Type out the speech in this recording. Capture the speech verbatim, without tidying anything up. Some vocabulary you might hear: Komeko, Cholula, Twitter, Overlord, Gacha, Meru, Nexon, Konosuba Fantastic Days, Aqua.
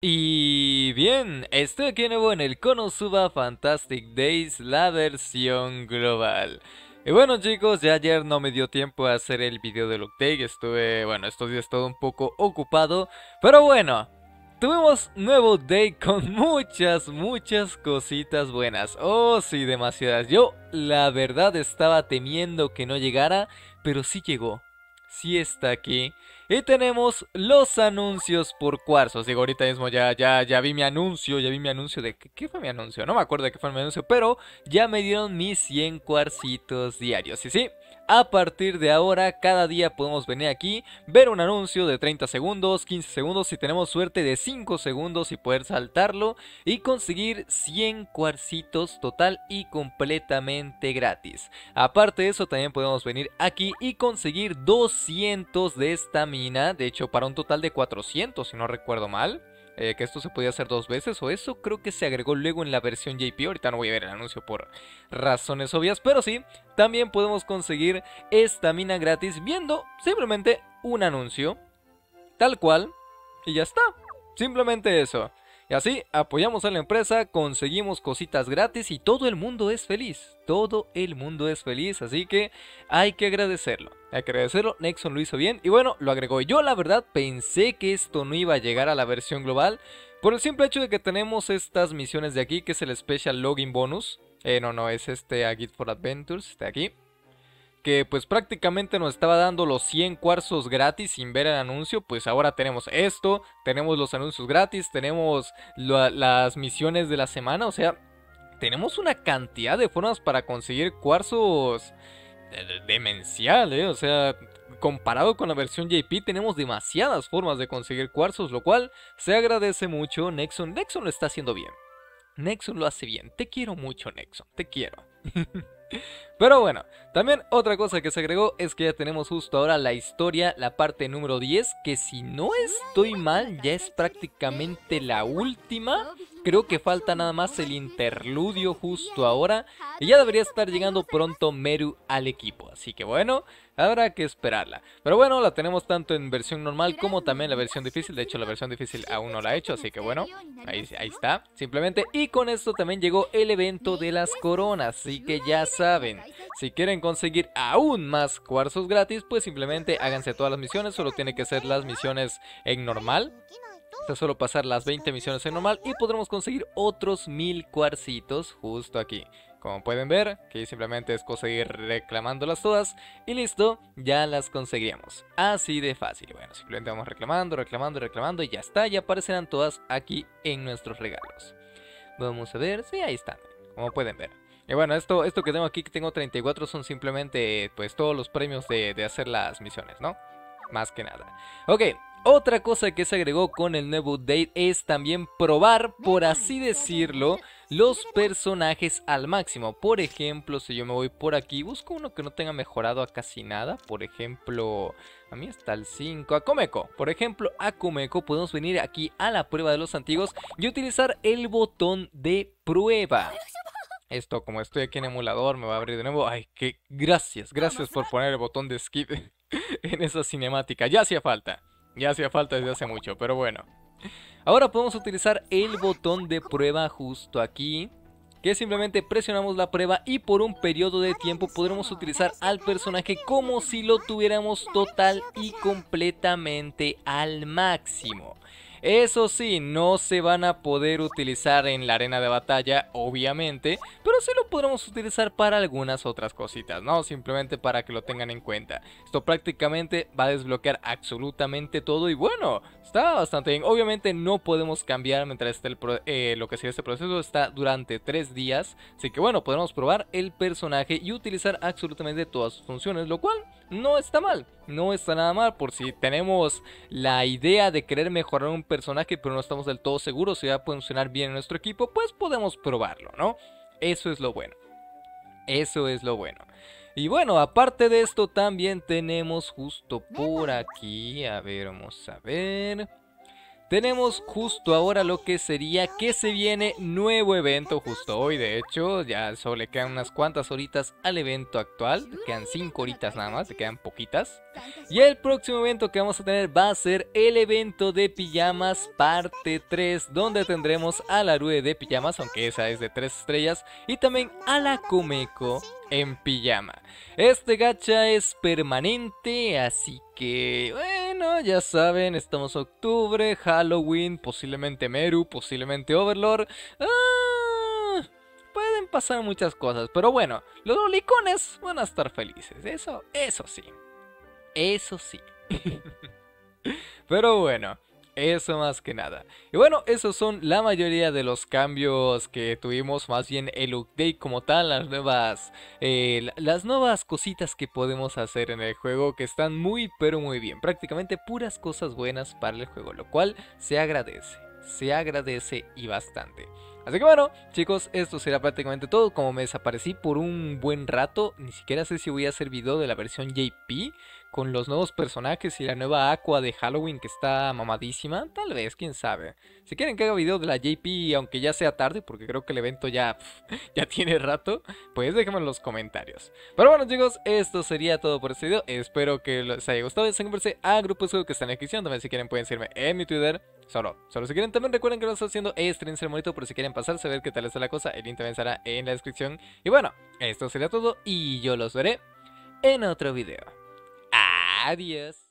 Y bien, estoy aquí de nuevo en el Konosuba Fantastic Days, la versión global. Y bueno chicos, ya ayer no me dio tiempo a hacer el video del update, estuve, bueno, estos días todo un poco ocupado. Pero bueno, tuvimos nuevo update con muchas, muchas cositas buenas. Oh sí, demasiadas. Yo la verdad estaba temiendo que no llegara, pero sí llegó. Sí está aquí. Y tenemos los anuncios por cuarzos. Digo, ahorita mismo ya, ya, ya vi mi anuncio. Ya vi mi anuncio de... ¿Qué fue mi anuncio? No me acuerdo de qué fue mi anuncio. Pero ya me dieron mis cien cuarcitos diarios. Y sí, a partir de ahora, cada día podemos venir aquí, ver un anuncio de treinta segundos, quince segundos. Si tenemos suerte, de cinco segundos y poder saltarlo. Y conseguir cien cuarcitos total y completamente gratis. Aparte de eso, también podemos venir aquí y conseguir doscientos de esta mina, de hecho para un total de cuatrocientos si no recuerdo mal, eh, que esto se podía hacer dos veces o eso creo que se agregó luego en la versión J P, ahorita no voy a ver el anuncio por razones obvias, pero sí, también podemos conseguir esta mina gratis viendo simplemente un anuncio, tal cual, y ya está, simplemente eso. Y así apoyamos a la empresa, conseguimos cositas gratis y todo el mundo es feliz. Todo el mundo es feliz, así que hay que agradecerlo. Hay que agradecerlo, Nexon lo hizo bien y bueno, lo agregó. Yo la verdad pensé que esto no iba a llegar a la versión global por el simple hecho de que tenemos estas misiones de aquí, que es el Special Login Bonus. Eh, no, no, es este a Guide for Adventures, está aquí. Que pues prácticamente nos estaba dando los cien cuarzos gratis sin ver el anuncio. Pues ahora tenemos esto, tenemos los anuncios gratis, tenemos la, las misiones de la semana. O sea, tenemos una cantidad de formas para conseguir cuarzos de, de, demencial, ¿eh? O sea, comparado con la versión J P tenemos demasiadas formas de conseguir cuarzos, lo cual se agradece mucho. Nexon, Nexon lo está haciendo bien. Nexon lo hace bien, te quiero mucho Nexon, te quiero. Pero bueno, también otra cosa que se agregó es que ya tenemos justo ahora la historia, la parte número diez, que si no estoy mal ya es prácticamente la última. Creo que falta nada más el interludio justo ahora y ya debería estar llegando pronto Meru al equipo, así que bueno, habrá que esperarla. Pero bueno, la tenemos tanto en versión normal como también la versión difícil, de hecho la versión difícil aún no la he hecho, así que bueno, ahí, ahí está, simplemente. Y con esto también llegó el evento de las coronas, así que ya saben, si quieren conseguir aún más cuarzos gratis, pues simplemente háganse todas las misiones, solo tiene que ser las misiones en normal. Solo pasar las veinte misiones en normal y podremos conseguir otros mil cuarcitos justo aquí. Como pueden ver, que simplemente es conseguir reclamándolas todas y listo, ya las conseguiríamos. Así de fácil. Bueno, simplemente vamos reclamando, reclamando, reclamando y ya está, ya aparecerán todas aquí en nuestros regalos. Vamos a ver, sí, ahí están, como pueden ver. Y bueno, esto, esto que tengo aquí, que tengo treinta y cuatro, son simplemente pues todos los premios de, de hacer las misiones, ¿no? Más que nada. Ok. Otra cosa que se agregó con el nuevo update es también probar, por así decirlo, los personajes al máximo. Por ejemplo, si yo me voy por aquí, busco uno que no tenga mejorado a casi nada. Por ejemplo, a mí está el cinco, a Komeko. Por ejemplo, a Komeko podemos venir aquí a la prueba de los antiguos y utilizar el botón de prueba. Esto, como estoy aquí en emulador, me va a abrir de nuevo. Ay, que gracias, gracias por poner el botón de skip en esa cinemática. Ya hacía falta. Ya hacía falta desde hace mucho, pero bueno. Ahora podemos utilizar el botón de prueba justo aquí, que simplemente presionamos la prueba y por un periodo de tiempo podremos utilizar al personaje como si lo tuviéramos total y completamente al máximo. Eso sí, no se van a poder utilizar en la arena de batalla, obviamente, pero sí lo podremos utilizar para algunas otras cositas, ¿no? Simplemente para que lo tengan en cuenta. Esto prácticamente va a desbloquear absolutamente todo y bueno, está bastante bien. Obviamente no podemos cambiar mientras esté el pro eh, lo que sigue este proceso, está durante tres días. Así que bueno, podremos probar el personaje y utilizar absolutamente todas sus funciones, lo cual no está mal. No está nada mal por si tenemos la idea de querer mejorar un personaje pero no estamos del todo seguros si va a funcionar bien en nuestro equipo, pues podemos probarlo, ¿no? Eso es lo bueno. Eso es lo bueno. Y bueno, aparte de esto también tenemos justo por aquí, a ver, vamos a ver... Tenemos justo ahora lo que sería que se viene nuevo evento justo hoy. De hecho, ya solo le quedan unas cuantas horitas al evento actual. Te quedan cinco horitas nada más, te quedan poquitas. Y el próximo evento que vamos a tener va a ser el evento de pijamas parte tres, donde tendremos a la Rue de pijamas, aunque esa es de tres estrellas, y también a la Komeko en pijama. Este gacha es permanente, así que bueno, ya saben, estamos en octubre, Halloween, posiblemente Meru, posiblemente Overlord. Ah, pueden pasar muchas cosas, pero bueno, los lolicones van a estar felices, eso, eso sí, eso sí. Pero bueno, eso más que nada. Y bueno, esos son la mayoría de los cambios que tuvimos. Más bien el update como tal. Las nuevas eh, las nuevas cositas que podemos hacer en el juego, que están muy pero muy bien. Prácticamente puras cosas buenas para el juego, lo cual se agradece. Se agradece y bastante. Así que bueno, chicos, esto será prácticamente todo. Como me desaparecí por un buen rato, ni siquiera sé si voy a hacer video de la versión J P con los nuevos personajes y la nueva Aqua de Halloween, que está mamadísima. Tal vez, quién sabe. Si quieren que haga video de la J P, aunque ya sea tarde, porque creo que el evento ya, pff, ya tiene rato, pues déjenme en los comentarios. Pero bueno, chicos, esto sería todo por este video. Espero que les haya gustado. Suscríbanse a grupos que están en la descripción. También si quieren pueden seguirme en mi Twitter. Solo, solo si quieren. También recuerden que lo estoy haciendo streams en bonito, por si quieren pasarse a ver qué tal está la cosa. El link también estará en la descripción. Y bueno, esto sería todo y yo los veré en otro video. Adiós.